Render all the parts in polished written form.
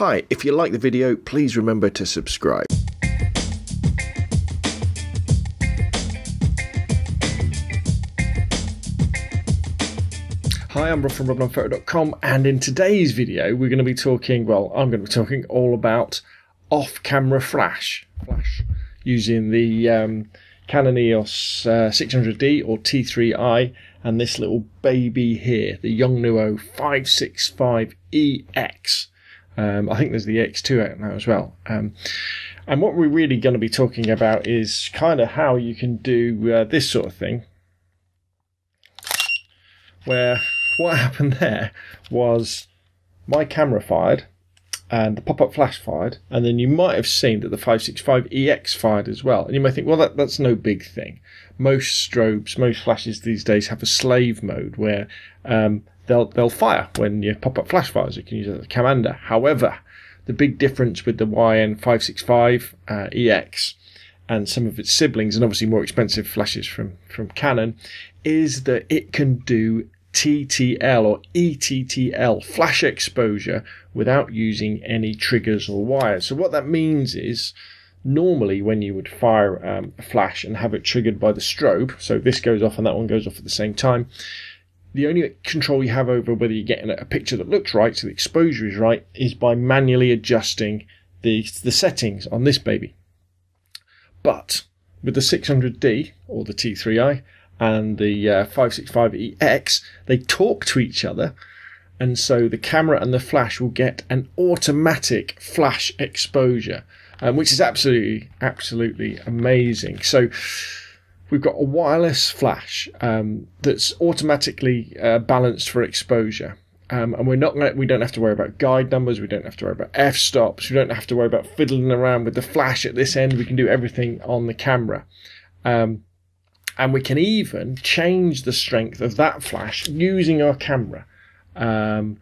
Hi, if you like the video, please remember to subscribe. Hi, I'm Rob from RobNunnPhoto.com, and in today's video we're going to be talking, well, I'm going to be talking all about off-camera flash using the Canon EOS 600D or T3i and this little baby here, the Yongnuo 565EX. I think there's the EX2 out now as well. And what we're really going to be talking about is kind of how you can do this sort of thing, where what happened there was my camera fired and the pop-up flash fired, and then you might have seen that the 565EX fired as well. And you might think, well, that's no big thing. Most strobes, most flashes these days have a slave mode where they'll fire when your pop-up flash fires. You can use it as a commander. However, the big difference with the YN565EX and some of its siblings, and obviously more expensive flashes from Canon, is that it can do TTL or ETTL, flash exposure, without using any triggers or wires. So what that means is, normally when you would fire a flash and have it triggered by the strobe, so this goes off and that one goes off at the same time, the only control you have over whether you're getting a picture that looks right, so the exposure is right, is by manually adjusting the settings on this baby. But with the 600D or the T3i and the 565EX, they talk to each other, and so the camera and the flash will get an automatic flash exposure, which is absolutely amazing. So we've got a wireless flash that's automatically balanced for exposure, and we don't have to worry about guide numbers, we don't have to worry about f-stops, we don't have to worry about fiddling around with the flash at this end. We can do everything on the camera. And we can even change the strength of that flash using our camera. The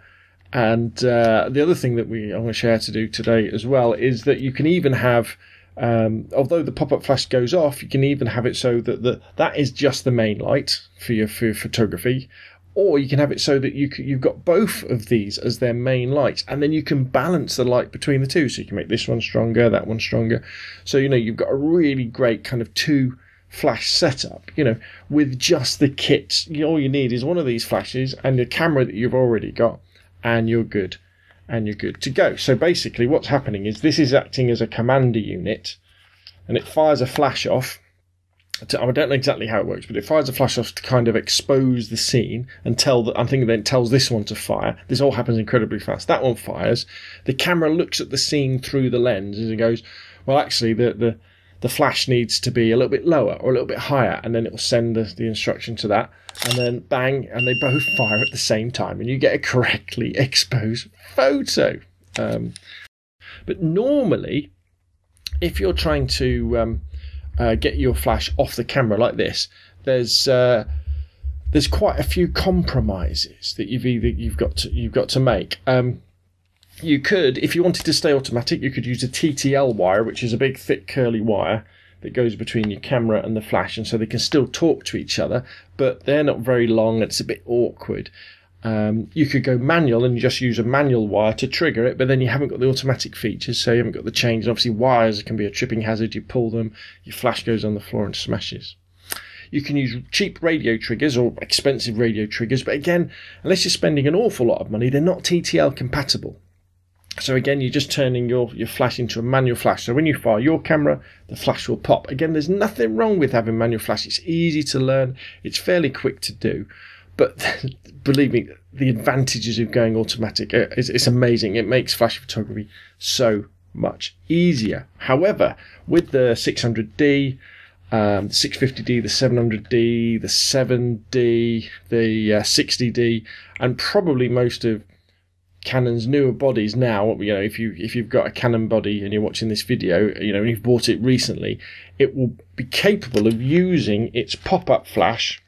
other thing that I'm going to share to do today as well is that you can even have, although the pop-up flash goes off, you can even have it so that that is just the main light for your photography, or you can have it so that you've got both of these as their main lights, and then you can balance the light between the two. So you can make this one stronger, that one stronger. So, you know, you've got a really great kind of two-flash setup, you know, with just the kit. All you need is one of these flashes and the camera that you've already got, and you're good to go. So basically what's happening is this is acting as a commander unit, and it fires a flash off to, I don't know exactly how it works, but it fires a flash off to kind of expose the scene and tell that, I think, then tells this one to fire. This all happens incredibly fast. That one fires, the camera looks at the scene through the lens and it goes, well, actually the flash needs to be a little bit lower or a little bit higher, and then it will send the instruction to that, and then bang, and they both fire at the same time, and you get a correctly exposed photo. But normally, if you're trying to get your flash off the camera like this, there's quite a few compromises that you've got to make. You could, if you wanted to stay automatic, you could use a TTL wire, which is a big thick curly wire that goes between your camera and the flash, and so they can still talk to each other, but they're not very long. It's a bit awkward. You could go manual and just use a manual wire to trigger it, but then you haven't got the automatic features, so you haven't got the change. And obviously wires can be a tripping hazard. You pull them, your flash goes on the floor and smashes. You can use cheap radio triggers or expensive radio triggers, but again, unless you're spending an awful lot of money, they're not TTL compatible. So again, you're just turning your flash into a manual flash. So when you fire your camera, the flash will pop. Again, there's nothing wrong with having manual flash. It's easy to learn. It's fairly quick to do. But believe me, the advantages of going automatic, it's amazing. It makes flash photography so much easier. However, with the 600D, the 650D, the 700D, the 7D, the 60D, and probably most of Canon's newer bodies now, you know, if you've got a Canon body and you're watching this video, you know, and you've bought it recently, it will be capable of using its pop-up flash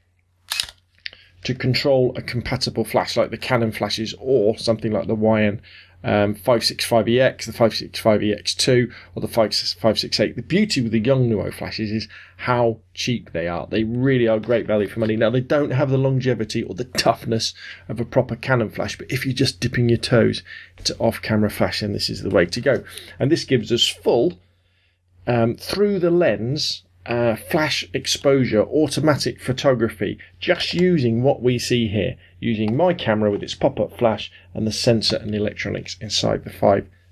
to control a compatible flash like the Canon flashes or something like the YN 565EX, the 565EX2, or the 568. The beauty with the Yongnuo flashes is how cheap they are. They really are great value for money. Now, they don't have the longevity or the toughness of a proper Canon flash, but if you're just dipping your toes into off-camera flash, then this is the way to go. And this gives us full, through the lens, flash exposure, automatic photography, just using what we see here, using my camera with its pop-up flash and the sensor and the electronics inside the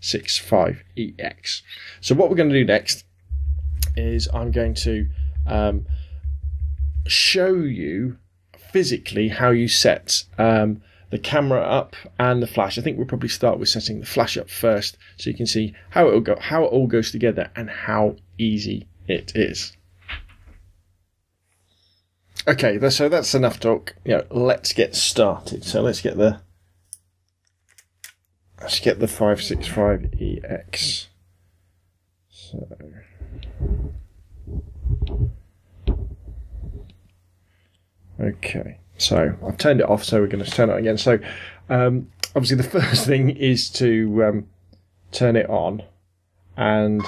565EX. So what we're going to do next is I'm going to show you physically how you set the camera up and the flash. I think we'll probably start with setting the flash up first, so you can see how it'll go, how it all goes together, and how easy it is. Okay, so that's enough talk. You know, let's get started. So let's get the 565EX. So okay, so I've turned it off. So we're going to turn it on again. So obviously the first thing is to turn it on, and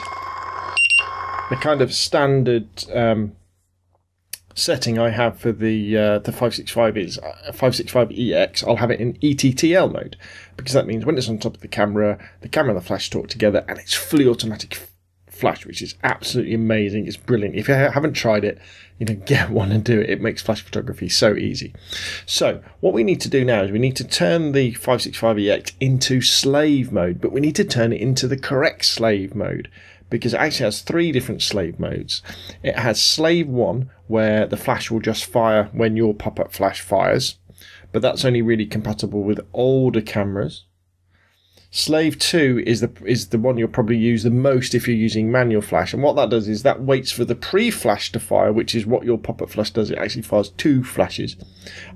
the kind of standard setting I have for the 565 is 565EX. I'll have it in ETTL mode, because that means when it's on top of the camera and the flash talk together, and it's fully automatic flash, which is absolutely amazing. It's brilliant. If you haven't tried it, you know, get one and do it. It makes flash photography so easy. So what we need to do now is we need to turn the 565EX into slave mode, but we need to turn it into the correct slave mode, because it actually has three different slave modes. It has slave one, where the flash will just fire when your pop-up flash fires, but that's only really compatible with older cameras. Slave two is the one you'll probably use the most if you're using manual flash, and what that does is that waits for the pre-flash to fire, which is what your pop-up flash does. It actually fires two flashes,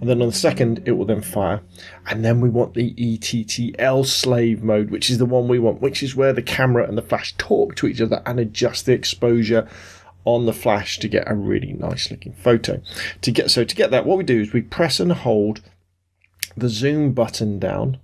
and then on the second it will then fire. And then we want the ETTL slave mode, which is the one we want, which is where the camera and the flash talk to each other and adjust the exposure on the flash to get a really nice looking photo. So to get that, what we do is we press and hold the zoom button down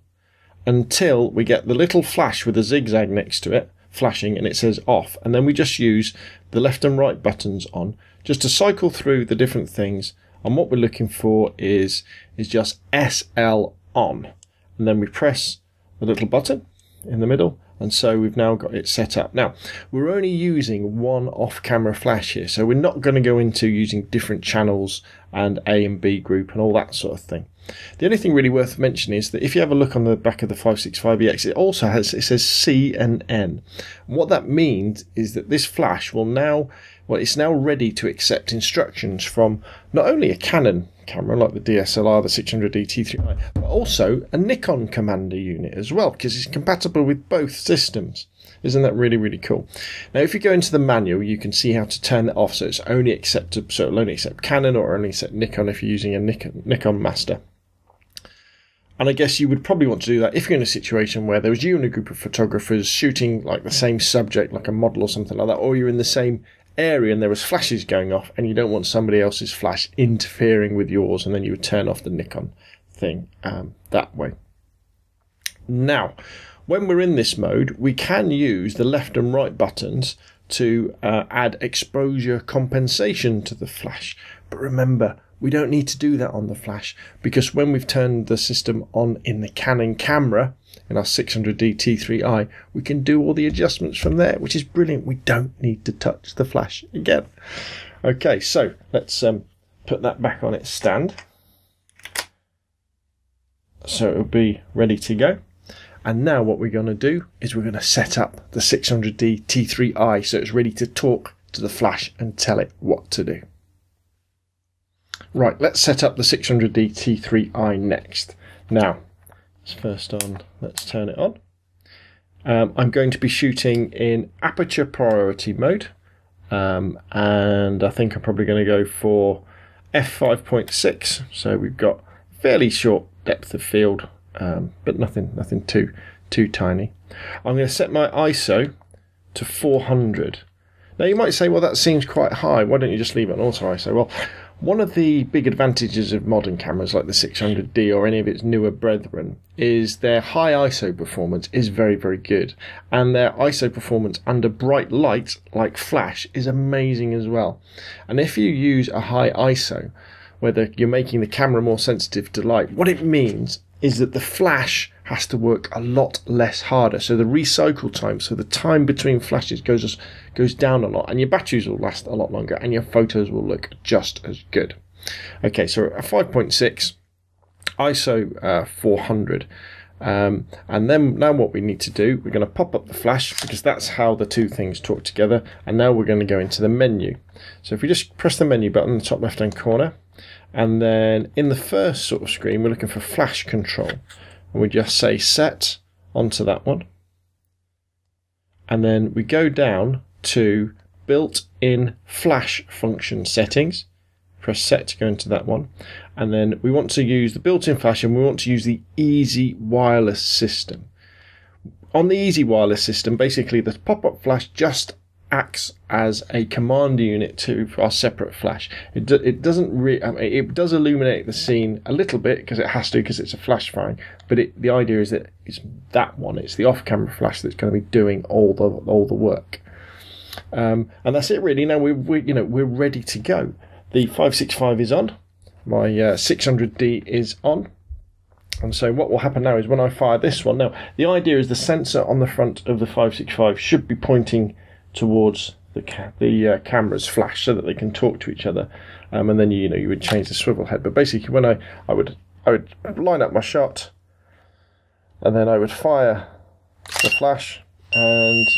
until we get the little flash with a zigzag next to it flashing, and it says off, and then we just use the left and right buttons on just to cycle through the different things. And what we're looking for is just SL on, and then we press the little button in the middle, and so we've now got it set up. Now, we're only using one off-camera flash here, so we're not going to go into using different channels and A and B group and all that sort of thing. The only thing really worth mentioning is that if you have a look on the back of the 565EX, it also has, it says C and N. And what that means is that this flash will now, well, it's now ready to accept instructions from not only a Canon camera like the DSLR, the 600D, T3i, but also a Nikon commander unit as well, because it's compatible with both systems. Isn't that really, really cool? Now, if you go into the manual, you can see how to turn it off, so it's only accepted, so it'll only accept Canon or only accept Nikon if you're using a Nikon master. And I guess you would probably want to do that if you're in a situation where there was you and a group of photographers shooting like the same subject, like a model or something like that, or you're in the same area and there was flashes going off and you don't want somebody else's flash interfering with yours, and then you would turn off the Nikon thing that way. Now, when we're in this mode, we can use the left and right buttons to add exposure compensation to the flash. But remember, we don't need to do that on the flash, because when we've turned the system on in the Canon camera, in our 600D T3i, we can do all the adjustments from there, which is brilliant. We don't need to touch the flash again. Okay, so let's put that back on its stand, so it'll be ready to go. And now what we're going to do is we're going to set up the 600D T3i so it's ready to talk to the flash and tell it what to do. Right, let's set up the 600D T3i next. Now, first on, let's turn it on. I'm going to be shooting in aperture priority mode, and I think I'm probably going to go for f5.6, so we've got fairly short depth of field. But nothing too tiny. I'm going to set my ISO to 400. Now you might say, well, that seems quite high, why don't you just leave it on auto ISO? Well, One of the big advantages of modern cameras like the 600D or any of its newer brethren is their high ISO performance is very, very good. And their ISO performance under bright lights like flash is amazing as well. And if you use a high ISO, whether you're making the camera more sensitive to light, what it means is that the flash has to work a lot less harder. So the recycle time, so the time between flashes goes down a lot, and your batteries will last a lot longer and your photos will look just as good. Okay, so a 5.6 ISO 400. And then now what we need to do, we're going to pop up the flash because that's how the two things talk together. And now we're going to go into the menu. So if we just press the menu button in the top left hand corner, and then in the first sort of screen, we're looking for flash control. And we just say set onto that one. And then we go down to built-in flash function settings. Press set to go into that one. And then we want to use the built-in flash, and we want to use the easy wireless system. On the easy wireless system, basically the pop-up flash just acts as a command unit to our separate flash. It does illuminate the scene a little bit because it has to, because it's a flash firing. But the idea is that it's that one. It's the off-camera flash that's going to be doing all the work. And that's it really. Now we're ready to go. The 565 is on. My 600D is on. And so what will happen now is when I fire this one. Now the idea is the sensor on the front of the 565 should be pointing towards the camera's flash so that they can talk to each other, and then you would change the swivel head. But basically, when I would line up my shot, and then I would fire the flash, and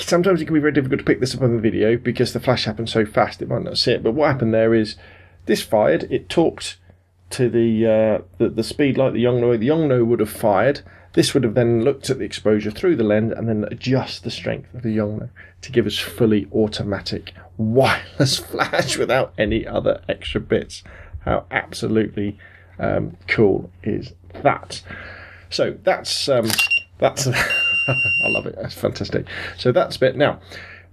sometimes it can be very difficult to pick this up on the video because the flash happens so fast it might not see it. But what happened there is this fired, it talked to the speed light, the Yongnuo. The Yongnuo would have fired. This would have then looked at the exposure through the lens and then adjust the strength of the Yongnuo to give us fully automatic wireless flash without any other extra bits. How absolutely cool is that? So that's I love it. That's fantastic. So that's it. Now,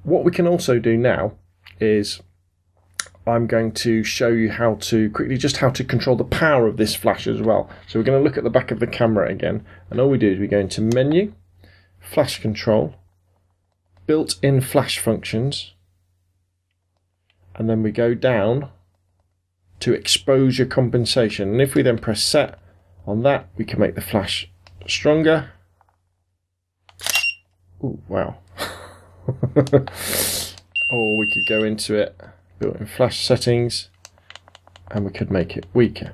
what we can also do now is I'm going to show you how to control the power of this flash as well. So we're going to look at the back of the camera again, and all we do is we go into menu, flash control, built-in flash functions, and then we go down to exposure compensation. And if we then press set on that, we can make the flash stronger. Ooh, wow. Or we could go into it, built-in flash settings, and we could make it weaker.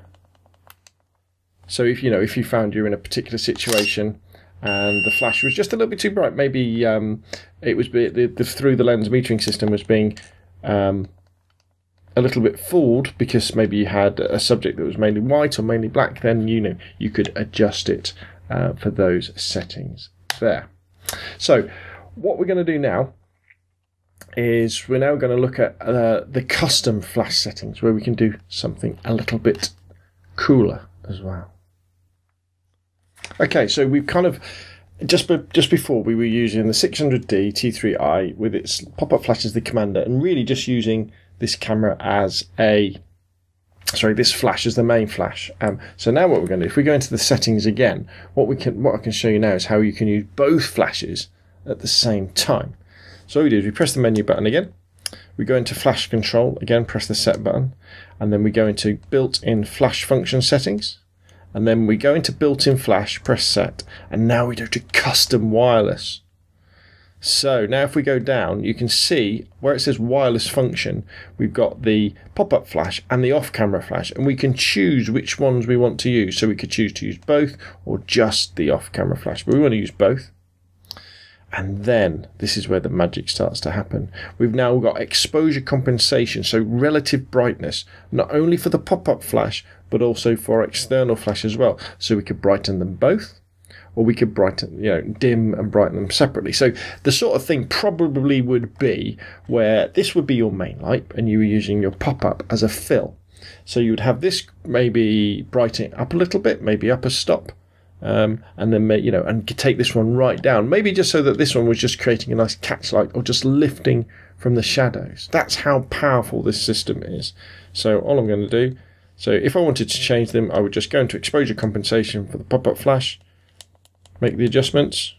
So if you found you're in a particular situation and the flash was just a little bit too bright, maybe it was the through the lens metering system was being a little bit fooled because maybe you had a subject that was mainly white or mainly black, then you could adjust it for those settings there. So what we're going to do now is we're now going to look at the custom flash settings, where we can do something a little bit cooler as well. Okay, so we've kind of just before we were using the 600D T3i with its pop-up flash as the commander, and really just using this camera as this flash as the main flash. So now what we're going to do, if we go into the settings again, what I can show you now is how you can use both flashes at the same time. So what we do is we press the menu button again, we go into flash control again, press the set button, and then we go into built-in flash function settings, and then we go into built-in flash, press set, and now we go to custom wireless. So now if we go down, you can see where it says wireless function, we've got the pop-up flash and the off-camera flash, and we can choose which ones we want to use. So we could choose to use both or just the off-camera flash, but we want to use both. And then this is where the magic starts to happen. We've now got exposure compensation, so relative brightness, not only for the pop-up flash, but also for external flash as well. So we could brighten them both, or we could brighten, dim and brighten them separately. So the sort of thing probably would be where this would be your main light and you were using your pop-up as a fill. So you would have this maybe brighten up a little bit, maybe up a stop, and then make, and take this one right down, maybe just so that this one was just creating a nice catch light or just lifting from the shadows. That's how powerful this system is. So all I'm going to do, so if I wanted to change them, I would just go into exposure compensation for the pop-up flash, make the adjustments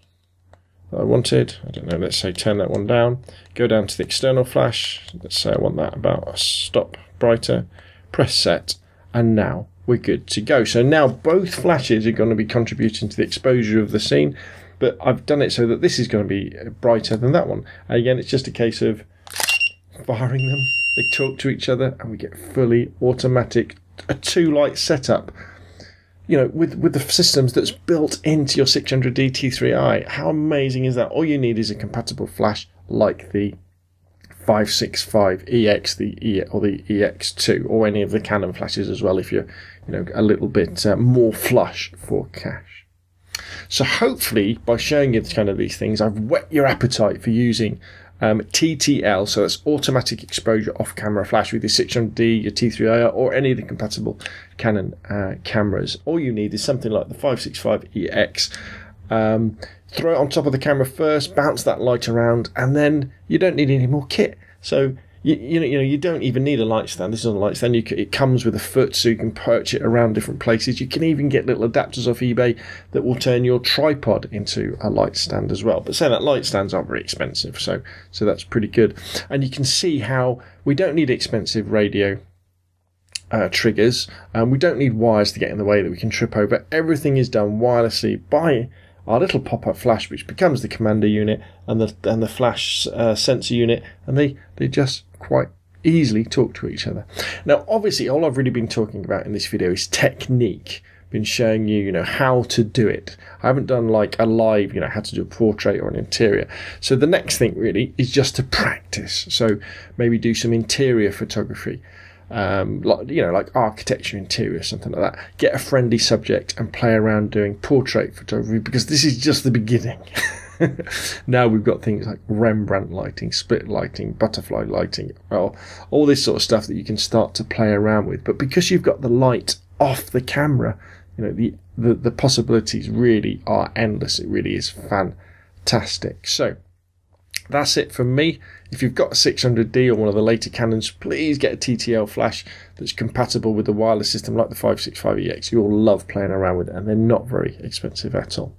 that I wanted. I don't know, let's say turn that one down, go down to the external flash, let's say I want that about a stop brighter, press set, and now we're good to go. So now both flashes are going to be contributing to the exposure of the scene, but I've done it so that this is going to be brighter than that one. And again, it's just a case of firing them, they talk to each other, and we get fully automatic, a two light setup. You know, with the systems that's built into your 600D T3i, how amazing is that? All you need is a compatible flash like the 565EX, or the EX2, or any of the Canon flashes as well, if you're, a little bit more flush for cash. So hopefully, by showing you kind of these things, I've whet your appetite for using TTL, so that's automatic exposure off-camera flash with your 600D, your T3i, or any of the compatible Canon cameras. All you need is something like the 565EX. Throw it on top of the camera first, bounce that light around, and then you don't need any more kit. So you don't even need a light stand. This is not a light stand. It comes with a foot, so you can perch it around different places. You can even get little adapters off eBay that will turn your tripod into a light stand as well. But saying that, light stands aren't very expensive, so that's pretty good. And you can see how we don't need expensive radio triggers, and we don't need wires to get in the way that we can trip over. Everything is done wirelessly by our little pop-up flash, which becomes the commander unit and the flash sensor unit, and they just quite easily talk to each other. Now, obviously, all I've really been talking about in this video is technique. Been showing you, how to do it. I haven't done like a live, how to do a portrait or an interior. So the next thing really is just to practice. So maybe do some interior photography. Like architecture, interior, something like that. Get a friendly subject and play around doing portrait photography, because this is just the beginning. Now we've got things like Rembrandt lighting, split lighting, butterfly lighting, well, all this sort of stuff that you can start to play around with. But because you've got the light off the camera, the possibilities really are endless. It really is fantastic. So that's it from me. If you've got a 600D or one of the later Canons, please get a TTL flash that's compatible with the wireless system like the 565EX. You'll love playing around with it, and they're not very expensive at all.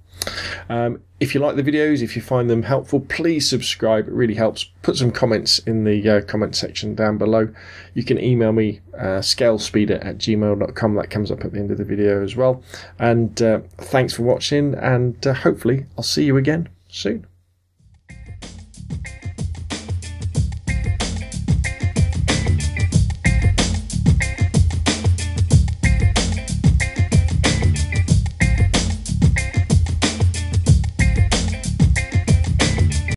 If you like the videos, if you find them helpful, please subscribe. It really helps. Put some comments in the comment section down below. You can email me, scalespeeder@gmail.com. That comes up at the end of the video as well. And thanks for watching, and hopefully I'll see you again soon.